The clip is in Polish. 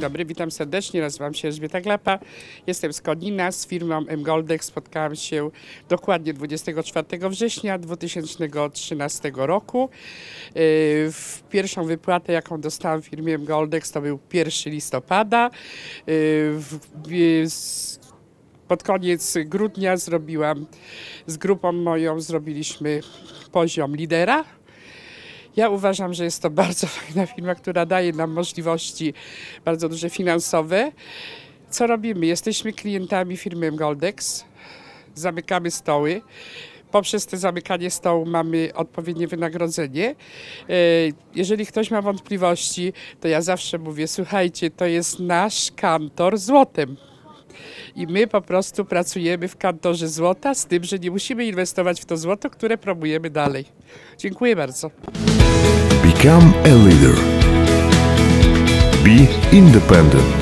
dobry, witam serdecznie, nazywam się Elżbieta Glapa, jestem z Konina, z firmą EmGoldex spotkałam się dokładnie 24 września 2013 roku. Pierwszą wypłatę, jaką dostałam w firmie EmGoldex, to był 1 listopada. Pod koniec grudnia z grupą moją zrobiliśmy poziom lidera. Ja uważam, że jest to bardzo fajna firma, która daje nam możliwości bardzo duże finansowe. Co robimy? Jesteśmy klientami firmy EmGoldex, zamykamy stoły. Poprzez to zamykanie stołu mamy odpowiednie wynagrodzenie. Jeżeli ktoś ma wątpliwości, to ja zawsze mówię, słuchajcie, to jest nasz kantor złotem. I my po prostu pracujemy w kantorze złota, z tym, że nie musimy inwestować w to złoto, które promujemy dalej. Dziękuję bardzo. Become a leader. Be independent.